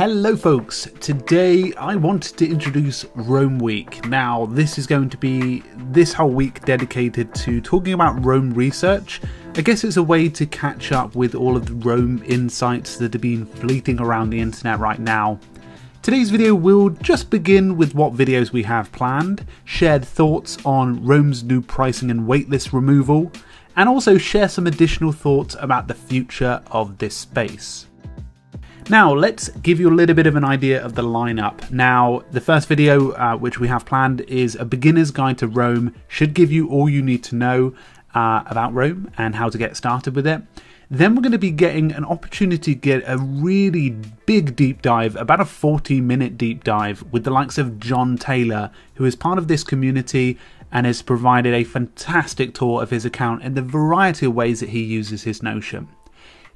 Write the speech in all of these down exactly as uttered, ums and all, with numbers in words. Hello folks, today I wanted to introduce Roam Week. Now this is going to be this whole week dedicated to talking about Roam Research. I guess it's a way to catch up with all of the Roam insights that have been fleeting around the internet right now. Today's video will just begin with what videos we have planned, shared thoughts on Roam's new pricing and waitlist removal, and also share some additional thoughts about the future of this space. Now let's give you a little bit of an idea of the lineup. Now the first video uh, which we have planned is a beginner's guide to Roam. Should give you all you need to know uh, about Roam and how to get started with it. Then we're going to be getting an opportunity to get a really big deep dive, about a forty minute deep dive with the likes of John Taylor, who is part of this community and has provided a fantastic tour of his account and the variety of ways that he uses his Notion.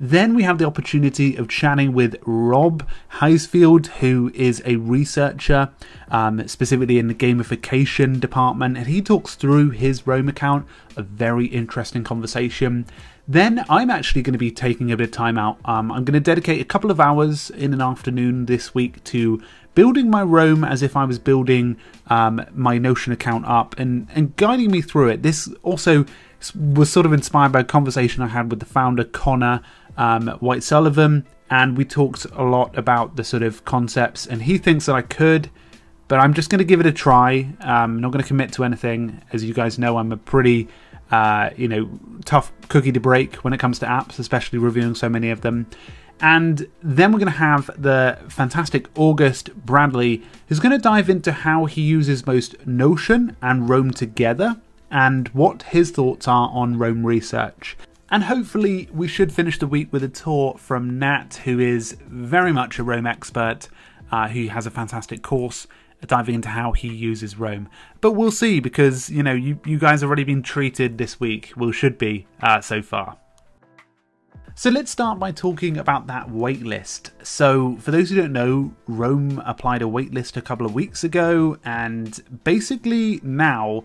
Then we have the opportunity of chatting with Rob Heisfield, who is a researcher, um, specifically in the gamification department, and he talks through his Roam account, a very interesting conversation. Then I'm actually going to be taking a bit of time out. Um, I'm going to dedicate a couple of hours in an afternoon this week to building my Roam as if I was building um, my Notion account up and, and guiding me through it. This also was sort of inspired by a conversation I had with the founder, Conor um, White Sullivan, and we talked a lot about the sort of concepts, and he thinks that I could, but I'm just going to give it a try. I'm not going to commit to anything. As you guys know, I'm a pretty, uh, you know, tough cookie to break when it comes to apps, especially reviewing so many of them. And then we're going to have the fantastic August Bradley, who's going to dive into how he uses most Notion and Roam together, and what his thoughts are on Roam Research. And hopefully we should finish the week with a tour from Nat, who is very much a Roam expert, uh, who has a fantastic course diving into how he uses Roam. But we'll see, because you know you, you guys have already been treated this week, well should be uh, so far. So let's start by talking about that waitlist. So for those who don't know, Roam applied a waitlist a couple of weeks ago, and basically now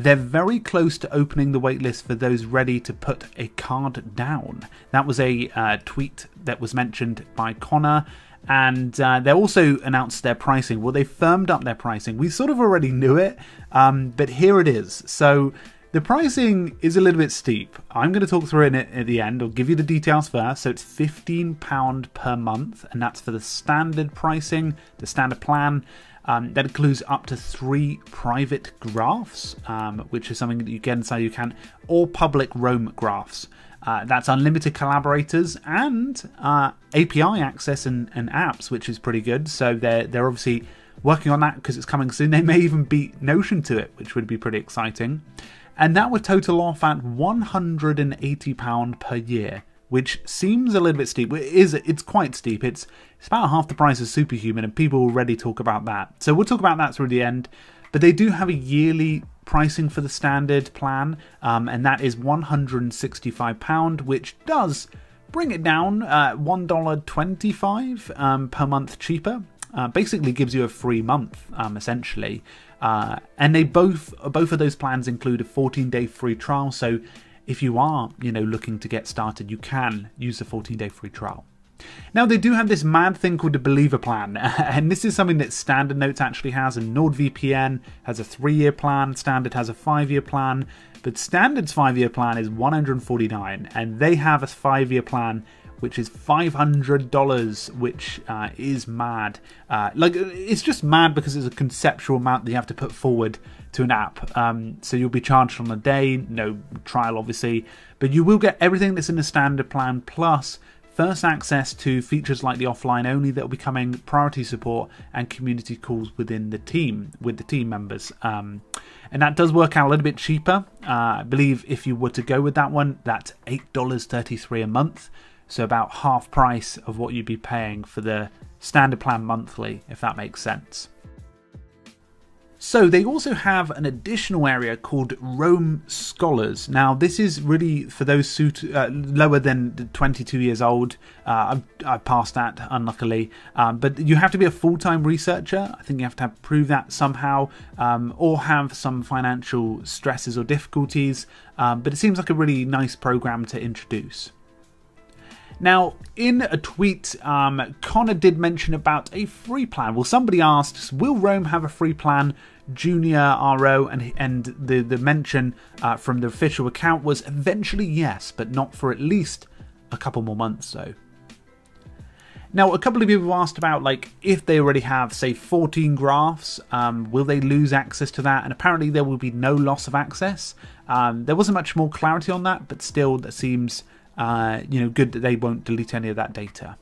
they're very close to opening the waitlist for those ready to put a card down. That was a uh, tweet that was mentioned by Connor, and uh, they also announced their pricing. Well, they firmed up their pricing. We sort of already knew it, um, but here it is. So the pricing is a little bit steep. I'm going to talk through it at the end. I'll give you the details first. So it's fifteen pounds per month, and that's for the standard pricing, the standard plan. Um, that includes up to three private graphs, um, which is something that you get inside your account, or public Roam graphs. Uh, that's unlimited collaborators and uh, A P I access and, and apps, which is pretty good. So they're, they're obviously working on that because it's coming soon. They may even beat Notion to it, which would be pretty exciting. And that would total off at one hundred and eighty pounds per year, which seems a little bit steep. It is, it's quite steep. It's, it's about half the price of Superhuman, and people already talk about that. So we'll talk about that through the end. But they do have a yearly pricing for the standard plan, um, and that is one hundred and sixty-five pounds, which does bring it down uh, one dollar twenty-five um, per month cheaper. Uh, basically gives you a free month, um, essentially. Uh, and they both, both of those plans include a fourteen day free trial, so if you are, you know, looking to get started, you can use the fourteen day free trial. Now, they do have this mad thing called the Believer plan, and this is something that Standard Notes actually has, and NordVPN has a three year plan, Standard has a five year plan, but Standard's five year plan is one hundred and forty-nine, and they have a five year plan which is five hundred dollars, which uh, is mad. Uh, like, it's just mad because it's a conceptual amount that you have to put forward to an app. Um, so you'll be charged on a day, no trial obviously, but you will get everything that's in the standard plan, plus first access to features like the offline only that will be coming, priority support, and community calls within the team, with the team members. Um, and that does work out a little bit cheaper. Uh, I believe if you were to go with that one, that's eight dollars thirty-three a month. So about half price of what you'd be paying for the standard plan monthly, if that makes sense. So they also have an additional area called Roam Scholars. Now this is really for those who, uh, lower than twenty-two years old. Uh, I, I passed that, unluckily. Um, but you have to be a full-time researcher. I think you have to have, prove that somehow, um, or have some financial stresses or difficulties. Um, but it seems like a really nice program to introduce. Now, in a tweet, um, Conor did mention about a free plan. Well, somebody asked, will Roam have a free plan, Junior R O? And, and the, the mention uh, from the official account was eventually yes, but not for at least a couple more months though. Now, a couple of people asked about, like, if they already have, say, fourteen graphs, um, will they lose access to that? And apparently there will be no loss of access. Um, there wasn't much more clarity on that, but still that seems uh, you know, good that they won't delete any of that data.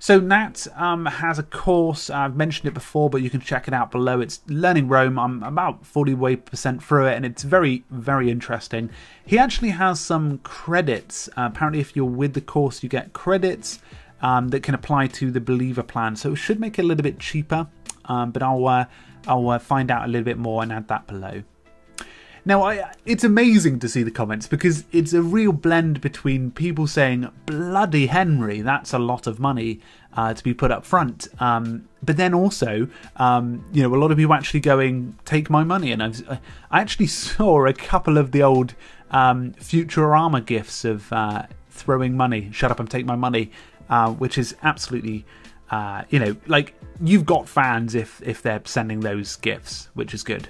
So Nat um, has a course, I've mentioned it before, but you can check it out below. It's Learning Roam. I'm about forty-one percent through it, and it's very, very interesting. He actually has some credits. Uh, apparently, if you're with the course, you get credits um, that can apply to the Believer plan. So it should make it a little bit cheaper, um, but I'll, uh, I'll uh, find out a little bit more and add that below. Now, I, it's amazing to see the comments because it's a real blend between people saying, bloody Henry, that's a lot of money uh, to be put up front. Um, but then also, um, you know, a lot of people actually going, take my money. And I've, I actually saw a couple of the old um, Futurama gifs of uh, throwing money, shut up and take my money, uh, which is absolutely, uh, you know, like you've got fans if, if they're sending those gifs, which is good.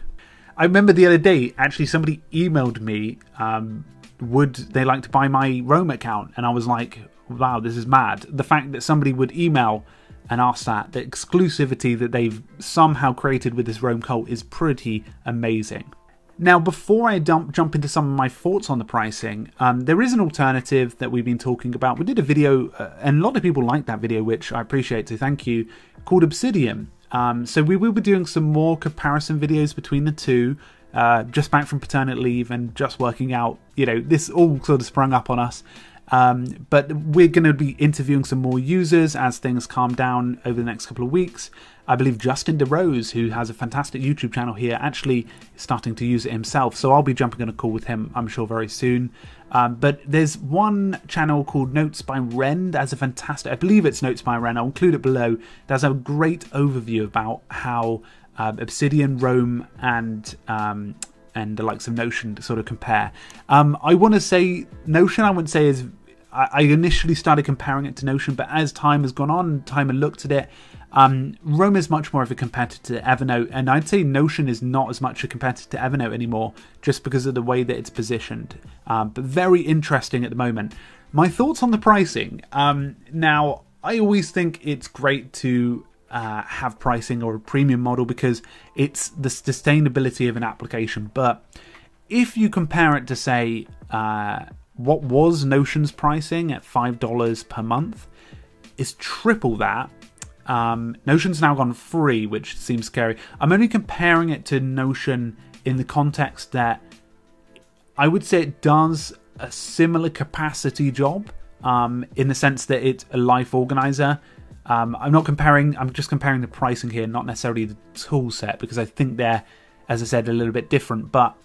I remember the other day, actually, somebody emailed me, um, would they like to buy my Roam account? And I was like, wow, this is mad. The fact that somebody would email and ask that, the exclusivity that they've somehow created with this Roam cult is pretty amazing. Now, before I dump, jump into some of my thoughts on the pricing, um, there is an alternative that we've been talking about. We did a video, uh, and a lot of people liked that video, which I appreciate, so thank you, called Obsidian. Um, so we will be doing some more comparison videos between the two, uh, just back from paternity leave and just working out, you know, this all sort of sprung up on us. Um, but we're going to be interviewing some more users as things calm down over the next couple of weeks. I believe Justin DeRose, who has a fantastic YouTube channel here, actually is starting to use it himself. So I'll be jumping on a call with him, I'm sure, very soon. Um, but there's one channel called Notes by Ren. That's a fantastic, I believe it's Notes by Ren. I'll include it below. That's a great overview about how uh, Obsidian, Roam, and... Um, and the likes of Notion to sort of compare. Um, I want to say Notion, I wouldn't say is, I, I initially started comparing it to Notion, but as time has gone on, time and looked at it, um, Roam is much more of a competitor to Evernote, and I'd say Notion is not as much a competitor to Evernote anymore, just because of the way that it's positioned. Um, but very interesting at the moment. My thoughts on the pricing. Um, now, I always think it's great to Uh, have pricing or a premium model because it's the sustainability of an application. But if you compare it to, say, uh, what was Notion's pricing at five dollars per month, it's triple that. Um, Notion's now gone free, which seems scary. I'm only comparing it to Notion in the context that I would say it does a similar capacity job um, in the sense that it's a life organizer. Um, I'm not comparing, I'm just comparing the pricing here, not necessarily the tool set, because I think they're, as I said, a little bit different. But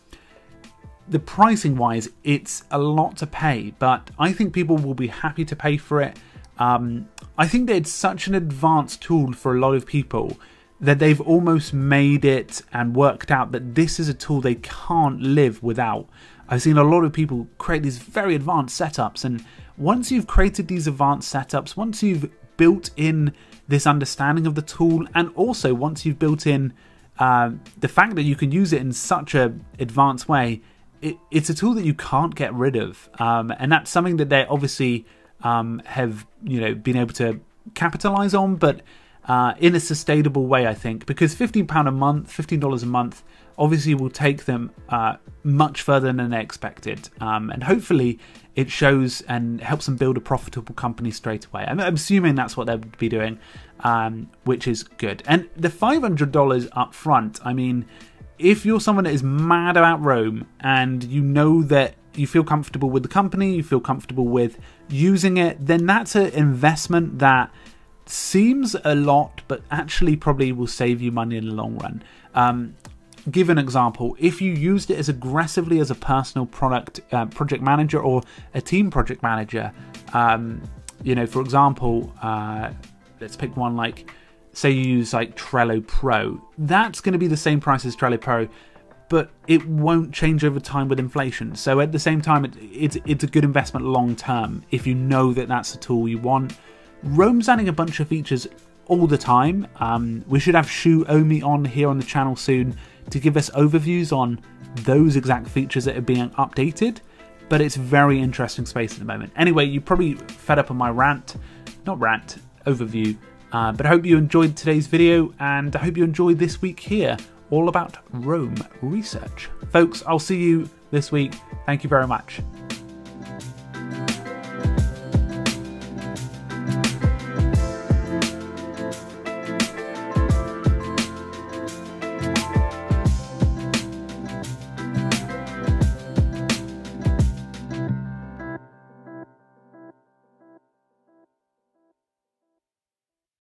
the pricing wise, it's a lot to pay, but I think people will be happy to pay for it. Um, I think that it's such an advanced tool for a lot of people that they've almost made it and worked out that this is a tool they can't live without. I've seen a lot of people create these very advanced setups, and once you've created these advanced setups, once you've built in this understanding of the tool, and also once you've built in uh, the fact that you can use it in such a advanced way, it, it's a tool that you can't get rid of, um, and that's something that they obviously um, have, you know, been able to capitalize on, but uh, in a sustainable way, I think, because fifteen pounds a month, fifteen dollars a month, obviously will take them uh, much further than they expected, um, and hopefully it shows and helps them build a profitable company straight away. I'm, I'm assuming that's what they'll be doing, um, which is good. And the five hundred dollars up front, I mean, if you're someone that is mad about Roam and you know that you feel comfortable with the company, you feel comfortable with using it, then that's an investment that seems a lot, but actually probably will save you money in the long run. Um, Give an example, if you used it as aggressively as a personal product uh, project manager or a team project manager, um, you know, for example, uh, let's pick one like, say you use like Trello Pro, that's going to be the same price as Trello Pro, but it won't change over time with inflation. So at the same time, it, it's, it's a good investment long term if you know that that's the tool you want. Roam's adding a bunch of features all the time. Um, we should have Shu Omi on here on the channel soon to give us overviews on those exact features that are being updated, but it's very interesting space at the moment. Anyway, you probably fed up on my rant, not rant, overview, uh, but I hope you enjoyed today's video, and I hope you enjoyed this week here, all about Roam Research. Folks, I'll see you this week. Thank you very much.